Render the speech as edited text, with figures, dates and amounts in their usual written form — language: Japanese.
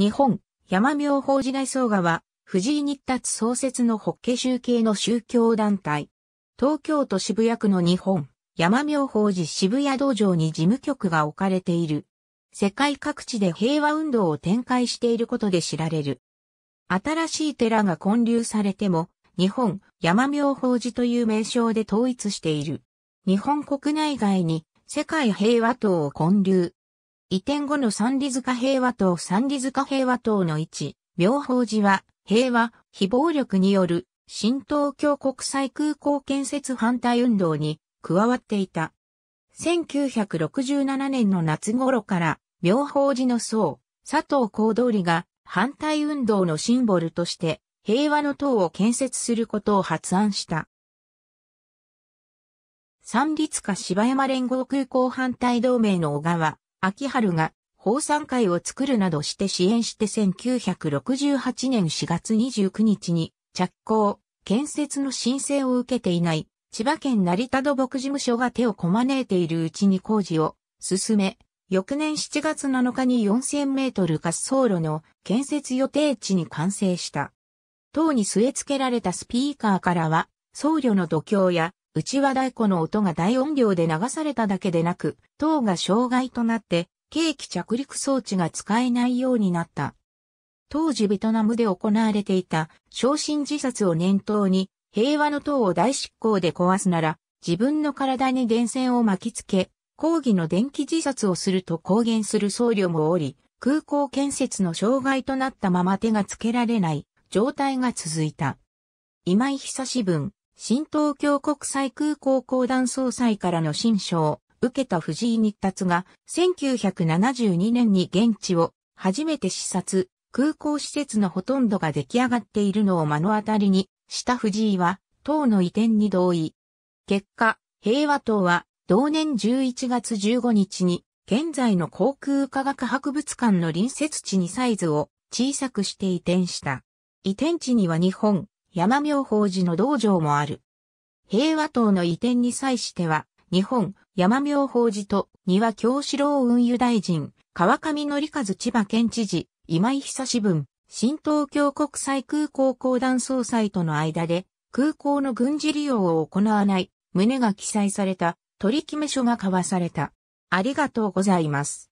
日本、山妙法寺大僧伽は、藤井日達創設の法華宗系の宗教団体。東京都渋谷区の日本、山妙法寺渋谷道場に事務局が置かれている。世界各地で平和運動を展開していることで知られる。新しい寺が建立されても、日本、山妙法寺という名称で統一している。日本国内外に、世界平和党を建立。移転後の三里塚平和党の位置、妙法寺は、平和、非暴力による、新東京国際空港建設反対運動に、加わっていた。1967年の夏頃から、妙法寺の僧、佐藤弘通が、反対運動のシンボルとして、平和の党を建設することを発案した。三里塚芝山連合空港反対同盟の小川。秋春が奉賛会を作るなどして支援して1968年4月29日に着工、建設の申請を受けていない千葉県成田土木事務所が手をこまねいているうちに工事を進め、翌年7月7日に4000メートル滑走路の建設予定地に完成した。塔に据え付けられたスピーカーからは僧侶の読経やうちわ太鼓の音が大音量で流されただけでなく、塔が障害となって、計器着陸装置が使えないようになった。当時ベトナムで行われていた、焼身自殺を念頭に、平和の塔を大執行で壊すなら、自分の体に電線を巻きつけ、抗議の電気自殺をすると公言する僧侶もおり、空港建設の障害となったまま手がつけられない状態が続いた。今井久志文。新東京国際空港公団総裁からの親書を受けた藤井日達が1972年に現地を初めて視察、空港施設のほとんどが出来上がっているのを目の当たりにした藤井は党の移転に同意。結果、平和党は同年11月15日に現在の航空科学博物館の隣接地にサイズを小さくして移転した。移転地には日本、山妙法寺の道場もある。平和党の移転に際しては、日本、山妙法寺と丹羽京四郎運輸大臣、川上典和千葉県知事、今井久志文、新東京国際空港公団総裁との間で、空港の軍事利用を行わない、旨が記載された取り決め書が交わされた。ありがとうございます。